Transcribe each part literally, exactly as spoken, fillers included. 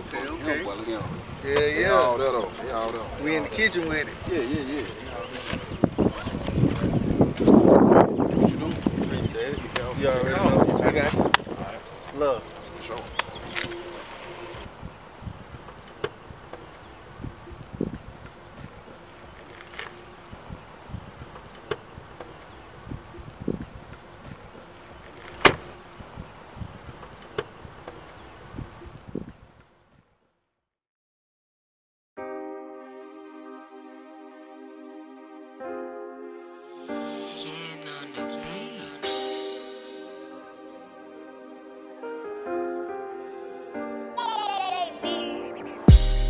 okay, okay. Boy, look at him. Yeah, yeah. They all that old. They all that old. We in the kitchen with it. Yeah, yeah, yeah. What you do? Appreciate it. You already know. I got you. All right. Love. For sure.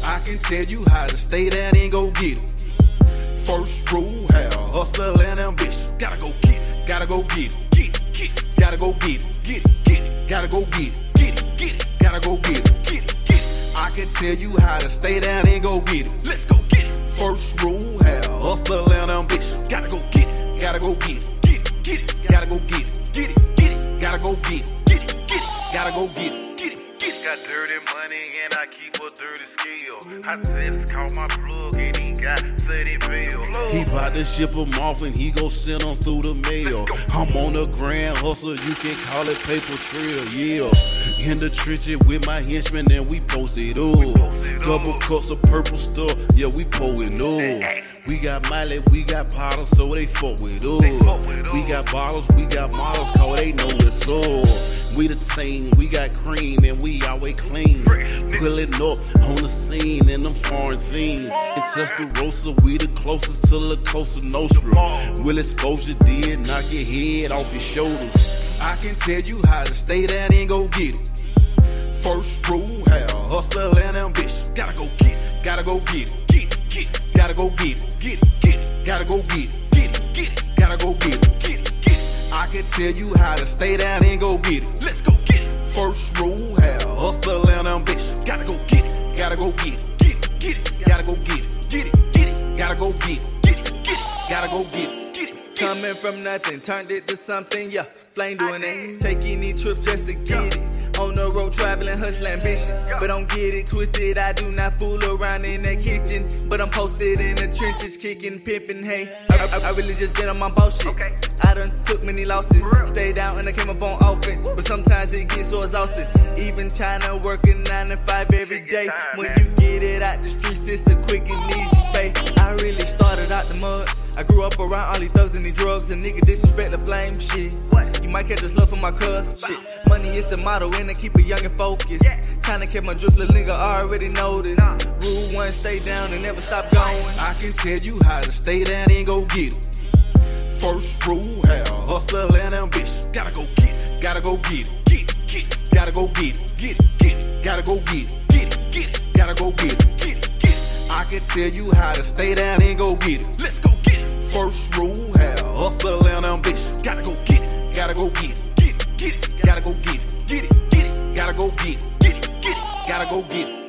I can tell you how to stay down and go get it. First rule, have hustle and ambition. Gotta go get it, gotta go get it, get it, get it. Gotta go get it, get it, get it. Gotta go get it, get it, get it. Gotta go get it, get it, get it. I can tell you how to stay down and go get it. Let's go get it. First rule, have hustle and ambition. Gotta go get it, gotta go get it, get it, get it. Gotta go get it, get it, get it. Gotta go get it, get it, get it. Gotta go get it, get it. Got dirty money and I keep a dirty skill. I just call my plug and he got thirty mil. He bout to ship him off and he gon' send him through the mail. I'm on a grand hustle, you can call it paper trail, yeah. In the trenches with my henchmen and we post it up. Double cups of purple stuff, yeah, we pour it up. We got Miley, we got powder, so they fuck with us. We got bottles, we got models, cause they know it's up. We the team, we got cream and we always clean. Pulling up on the scene in them foreign things. In Tuscaloosa, we the closest to La Cosa Nostra. Will exposure did knock your head off your shoulders. I can tell you how to stay down and go get it. First rule, have hustle and ambition. Gotta go get it, gotta go get it, get it, get it. Gotta go get it, get it, get it. Gotta go get it, get it, get it. Gotta go get it, get it. I can tell you how to stay down and go get it. Let's go get it. First rule, have hustle and ambition. Gotta go get it. Gotta go get it. Get it. Get it. Gotta go get it. Get it. Get it. Gotta go get it. Get it. Get it. Gotta go get it. Get it. Coming from nothing, turned it to something. Yeah, flame doing it. Taking these trips just to get it. On the road, traveling, hustle ambition. But don't get it twisted. I do not fool around in that kitchen. But I'm posted in the trenches, kicking, pimping. Hey, I, I, I really just did on my bullshit. Okay. I done took many losses, stayed down and I came up on offense. But sometimes it gets so exhausted. Even China working nine to five every day. When you get it out the streets, it's a quick and easy pay. I really started out the mud. I grew up around all these thugs and these drugs. A nigga disrespect the flame, shit. You might catch a slug from my cuz, shit. Money is the motto and I keep it young and focused. Tryna catch my drift, little nigga already noticed. Rule one, stay down and never stop going. I can tell you how to stay down and go get it. First rule, have hustle and ambition. Gotta go get it, gotta go get it, get it, get it. Gotta go get it, get it, get it. Gotta go get it, get it, get it. Gotta go get it, get it, get it. I can tell you how to stay down and go get it. Let's go get it. First rule, have hustle and ambition. Gotta go get it, gotta go get it, get it, get it. Gotta go get it, get it, get it. Gotta go get it, get it, get it. Gotta go get it.